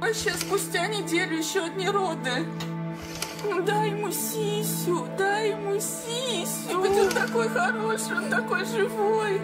Вообще, спустя неделю еще одни роды. Дай ему сисю, дай ему сисю. Ведь он такой хороший, он такой живой.